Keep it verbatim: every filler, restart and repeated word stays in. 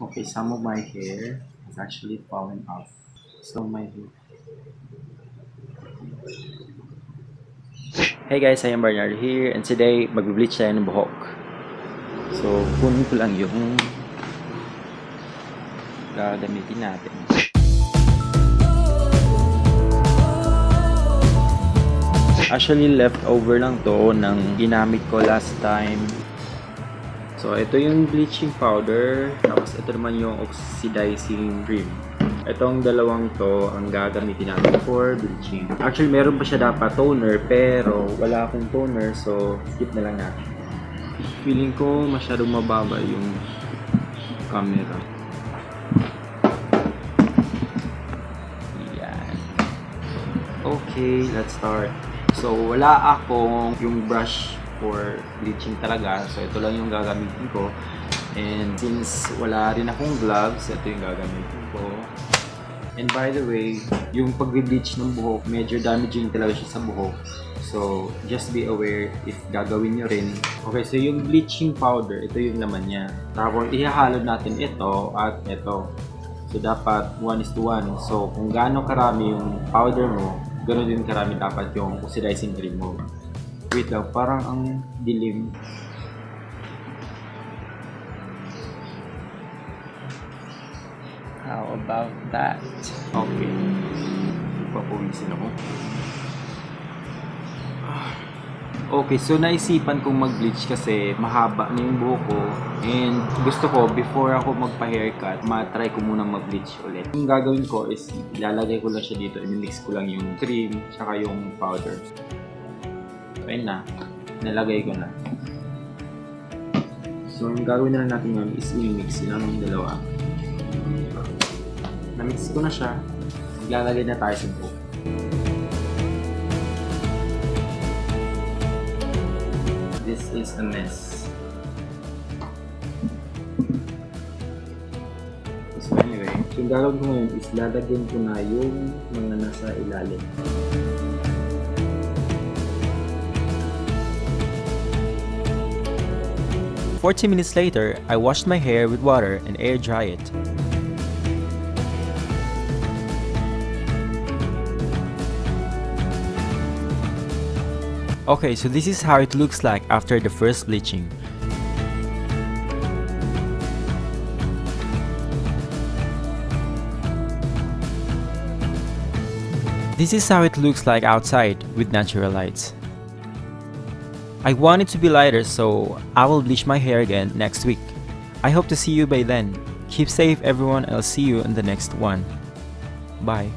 Okay, some of my hair has actually fallen off. So my Hey guys, I am Bernard here, and today mag-bleach tayo ng buhok. So, kunin ko lang yung gagamitin natin. Actually, leftover lang to ng ginamit ko last time. So, ito yung bleaching powder, tapos ito naman yung oxidizing cream. Itong dalawang to ang gagamitin natin for bleaching. Actually, meron pa siya dapat toner, pero wala akong toner, so skip na lang natin. Feeling ko masyadong mababa yung camera. Yan. Okay, let's start. So, wala akong yung brush for bleaching talaga. So, ito lang yung gagamitin ko. And since wala rin akong gloves, ito yung gagamitin ko. And by the way, yung pag-bleach ng buhok, medyo damaging talaga siya sa buhok. So, just be aware if gagawin nyo rin. Okay, so yung bleaching powder, ito yung laman niya. Tapos, ihahalo natin ito at ito. So, dapat one is to one. So, kung gaano karami yung powder mo, gano'n din karami dapat yung oxidizing cream mo. Wait lang, parang ang dilim. How about that? Okay. Ipapawisin ako. Okay, so naisipan kong mag-bleach kasi mahaba na yung buhok ko. And gusto ko, before ako magpa-haircut, matry ko muna mag-bleach ulit. Yung gagawin ko is, ilalagay ko lang siya dito. I-mix ko lang yung cream, tsaka yung powder. Ayun na, nalagay ko na. So, ang gagawin na lang natin ngayon is i-mix lang yung dalawa. Na-mix ko na siya. Maglalagay na tayo sa buhok. This is a mess. So, anyway, yung gagawin ko ngayon is lalagyan ko na yung mga nasa ilalim. forty minutes later, I washed my hair with water and air dry it. Okay, so this is how it looks like after the first bleaching. This is how it looks like outside with natural lights. I want it to be lighter, so I will bleach my hair again next week. I hope to see you by then. Keep safe everyone, I'll see you in the next one. Bye.